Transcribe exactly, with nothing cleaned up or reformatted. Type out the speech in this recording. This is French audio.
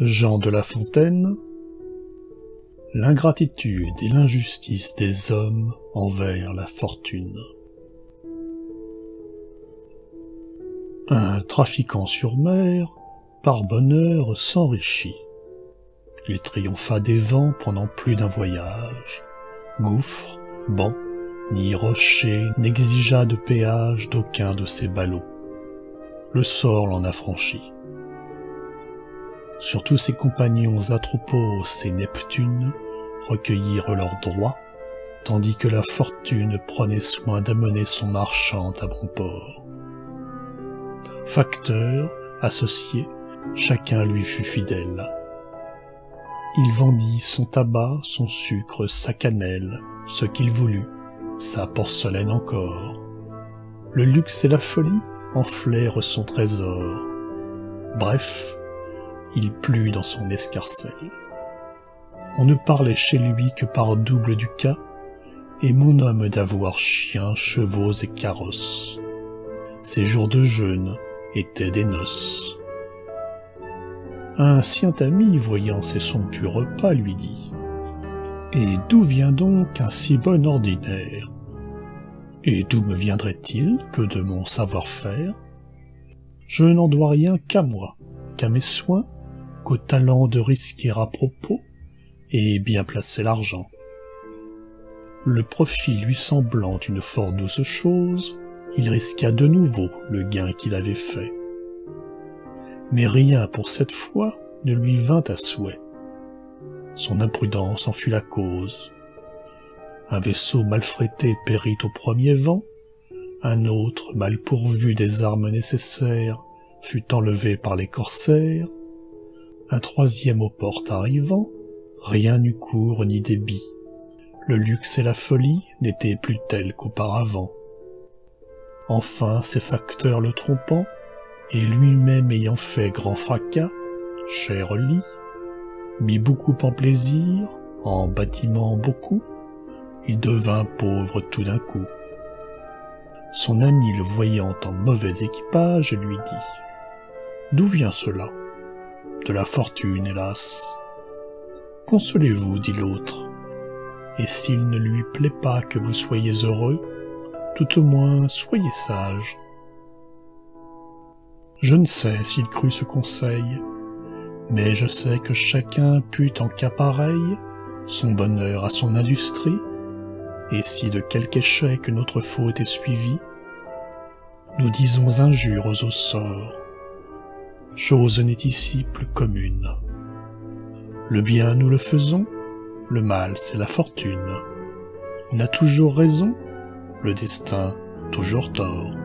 Jean de la Fontaine. L'ingratitude et l'injustice des hommes envers la fortune. Un trafiquant sur mer, par bonheur, s'enrichit. Il triompha des vents pendant plus d'un voyage. Gouffres, bancs, ni rochers n'exigea de péage d'aucun de ses ballots. Le sort l'en affranchit. Surtout ses compagnons Atropos et Neptune recueillirent leurs droits, tandis que la fortune prenait soin d'amener son marchand à bon port. Facteur, associé, chacun lui fut fidèle. Il vendit son tabac, son sucre, sa cannelle, ce qu'il voulut, sa porcelaine encore. Le luxe et la folie enflèrent son trésor. Bref, il plut dans son escarcelle. On ne parlait chez lui que par double ducat, et mon homme d'avoir chiens, chevaux et carrosses. Ses jours de jeûne étaient des noces. Un sien ami, voyant ces somptueux repas, lui dit « Et d'où vient donc un si bon ordinaire? Et d'où me viendrait-il que de mon savoir-faire? Je n'en dois rien qu'à moi, qu'à mes soins, qu'au talent de risquer à propos, et bien placer l'argent. » Le profit lui semblant une fort douce chose, il risqua de nouveau le gain qu'il avait fait. Mais rien pour cette fois ne lui vint à souhait. Son imprudence en fut la cause. Un vaisseau mal frété périt au premier vent, un autre, mal pourvu des armes nécessaires, fut enlevé par les corsaires, un troisième aux portes arrivant, rien n'eut cours ni débit. Le luxe et la folie n'étaient plus tels qu'auparavant. Enfin, ses facteurs le trompant, et lui-même ayant fait grand fracas, cher lit, mit beaucoup en plaisir, en bâtiment beaucoup, il devint pauvre tout d'un coup. Son ami, le voyant en mauvais équipage, lui dit « D'où vient cela? De la fortune, hélas !»« Consolez-vous, dit l'autre, et s'il ne lui plaît pas que vous soyez heureux, tout au moins, soyez sage. » Je ne sais s'il crut ce conseil, mais je sais que chacun put en cas pareil son bonheur à son industrie, et si de quelque échec notre faute est suivie, nous disons injures au sort. Chose n'est ici plus commune. Le bien nous le faisons, le mal c'est la fortune. On a toujours raison, le destin toujours tort.